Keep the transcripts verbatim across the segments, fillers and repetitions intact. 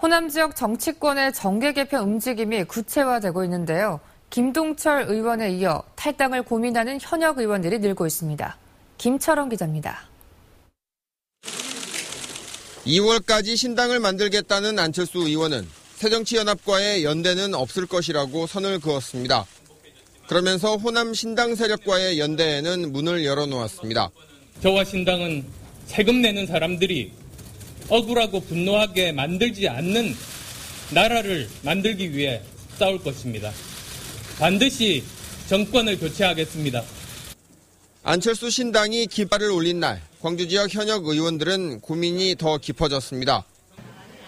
호남 지역 정치권의 정계 개편 움직임이 구체화되고 있는데요. 김동철 의원에 이어 탈당을 고민하는 현역 의원들이 늘고 있습니다. 김철원 기자입니다. 이월까지 신당을 만들겠다는 안철수 의원은 새정치연합과의 연대는 없을 것이라고 선을 그었습니다. 그러면서 호남 신당 세력과의 연대에는 문을 열어놓았습니다. 저와 신당은 세금 내는 사람들이 억울하고 분노하게 만들지 않는 나라를 만들기 위해 싸울 것입니다. 반드시 정권을 교체하겠습니다. 안철수 신당이 깃발을 올린 날 광주 지역 현역 의원들은 고민이 더 깊어졌습니다.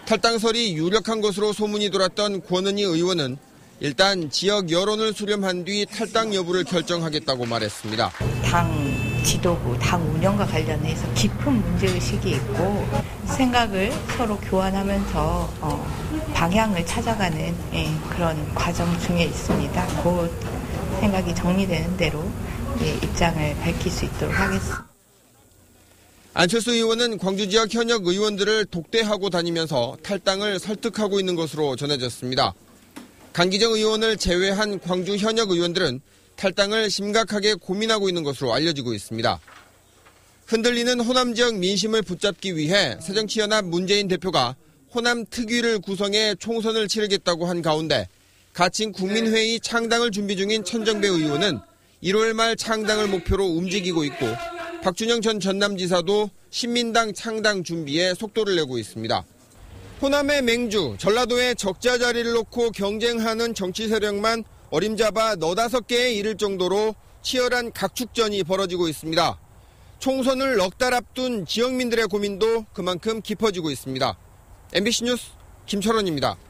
탈당설이 유력한 것으로 소문이 돌았던 권은희 의원은 일단 지역 여론을 수렴한 뒤 탈당 여부를 결정하겠다고 말했습니다. 당 지도부, 당 운영과 관련해서 깊은 문제의식이 있고 생각을 서로 교환하면서 방향을 찾아가는 그런 과정 중에 있습니다. 곧 생각이 정리되는 대로 입장을 밝힐 수 있도록 하겠습니다. 안철수 의원은 광주 지역 현역 의원들을 독대하고 다니면서 탈당을 설득하고 있는 것으로 전해졌습니다. 강기정 의원을 제외한 광주 현역 의원들은 탈당을 심각하게 고민하고 있는 것으로 알려지고 있습니다. 흔들리는 호남 지역 민심을 붙잡기 위해 새정치연합 문재인 대표가 호남 특위를 구성해 총선을 치르겠다고 한 가운데 가칭 국민회의 창당을 준비 중인 천정배 의원은 일월 말 창당을 목표로 움직이고 있고 박준영 전 전남지사도 신민당 창당 준비에 속도를 내고 있습니다. 호남의 맹주, 전라도의 적자 자리를 놓고 경쟁하는 정치 세력만 어림잡아 너다섯 개에 이를 정도로 치열한 각축전이 벌어지고 있습니다. 총선을 넉 달 앞둔 지역민들의 고민도 그만큼 깊어지고 있습니다. 엠비씨 뉴스 김철원입니다.